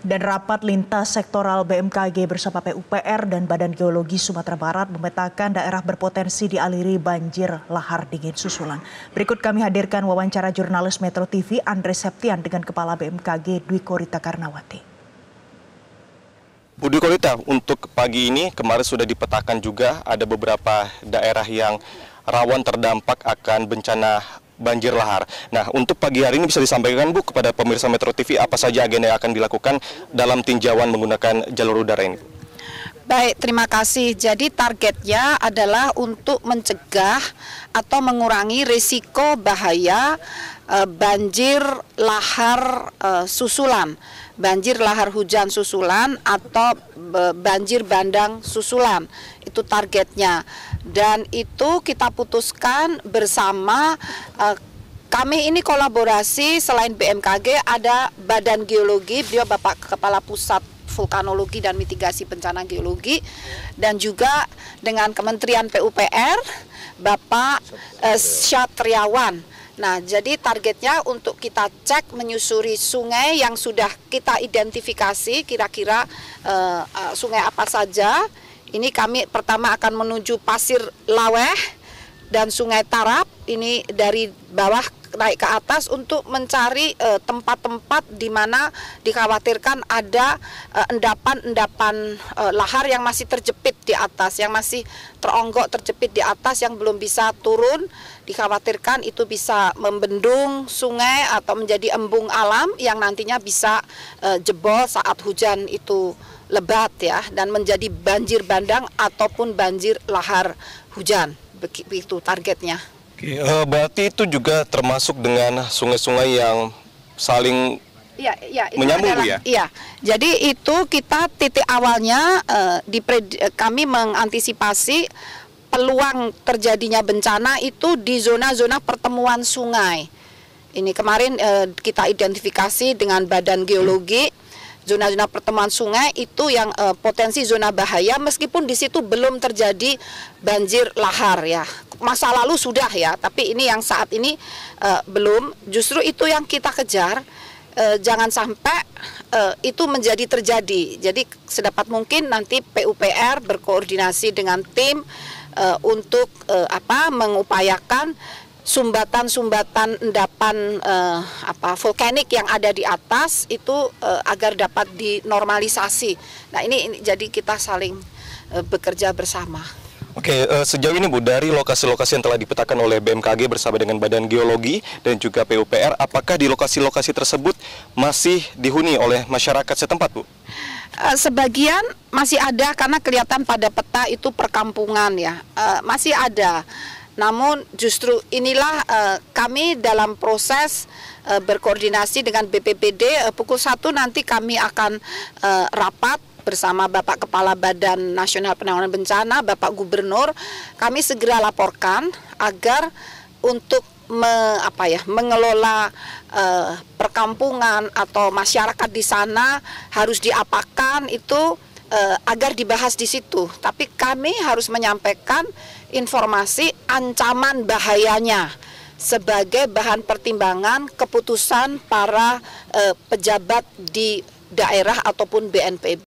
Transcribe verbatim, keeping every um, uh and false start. Dan rapat lintas sektoral B M K G bersama P U P R dan Badan Geologi Sumatera Barat memetakan daerah berpotensi dialiri banjir lahar dingin susulan. Berikut kami hadirkan wawancara jurnalis Metro T V Andre Septian dengan Kepala B M K G Dwikorita Karnawati. Bu Dwikorita, untuk pagi ini kemarin sudah dipetakan juga ada beberapa daerah yang rawan terdampak akan bencana banjir lahar. Nah, untuk pagi hari ini bisa disampaikan, Bu, kepada pemirsa Metro T V apa saja agenda yang akan dilakukan dalam tinjauan menggunakan jalur udara ini? Baik, terima kasih. Jadi targetnya adalah untuk mencegah atau mengurangi risiko bahaya eh, banjir lahar eh, susulan, banjir lahar hujan susulan atau eh, banjir bandang susulan. Itu targetnya. Dan itu kita putuskan bersama eh, kami ini kolaborasi selain B M K G ada Badan Geologi, beliau Bapak Kepala Pusat Vulkanologi dan Mitigasi Bencana Geologi, dan juga dengan Kementerian P U P R Bapak eh, Syatriawan. Nah, jadi targetnya untuk kita cek menyusuri sungai yang sudah kita identifikasi kira-kira eh, sungai apa saja. Ini kami pertama akan menuju Pasir Laweh dan Sungai Tarap, ini dari bawah naik ke atas untuk mencari tempat-tempat eh, di mana dikhawatirkan ada endapan-endapan eh, eh, lahar yang masih terjepit di atas, yang masih teronggok terjepit di atas, yang belum bisa turun. Dikhawatirkan itu bisa membendung sungai atau menjadi embung alam yang nantinya bisa eh, jebol saat hujan itu lebat ya, dan menjadi banjir bandang ataupun banjir lahar hujan. Begitu targetnya. Oke, berarti itu juga termasuk dengan sungai-sungai yang saling ya, ya, itu menyambung adalah, ya? Iya, jadi itu kita titik awalnya eh, di kami mengantisipasi peluang terjadinya bencana itu di zona-zona pertemuan sungai. Ini kemarin eh, kita identifikasi dengan Badan Geologi. Hmm. Zona-zona pertemuan sungai itu yang e, potensi zona bahaya, meskipun di situ belum terjadi banjir lahar ya. Masa lalu sudah ya, tapi ini yang saat ini e, belum. Justru itu yang kita kejar, e, jangan sampai e, itu menjadi terjadi. Jadi sedapat mungkin nanti P U P R berkoordinasi dengan tim e, untuk e, apa mengupayakan sumbatan-sumbatan endapan eh, apa vulkanik yang ada di atas itu eh, agar dapat dinormalisasi. Nah, ini, ini jadi kita saling eh, bekerja bersama. Oke, eh, sejauh ini Bu, dari lokasi-lokasi yang telah dipetakan oleh B M K G bersama dengan Badan Geologi dan juga P U P R, apakah di lokasi-lokasi tersebut masih dihuni oleh masyarakat setempat, Bu? Sebagian masih ada, karena kelihatan pada peta itu perkampungan ya, eh, masih ada. Namun justru inilah eh, kami dalam proses eh, berkoordinasi dengan B P B D eh, pukul satu nanti kami akan eh, rapat bersama Bapak Kepala Badan Nasional Penanggulangan Bencana, Bapak Gubernur. Kami segera laporkan agar untuk me, apa ya, mengelola eh, perkampungan atau masyarakat di sana harus diapakan itu eh, agar dibahas di situ. Tapi kami harus menyampaikan informasi ancaman bahayanya sebagai bahan pertimbangan keputusan para eh, pejabat di daerah ataupun B N P B.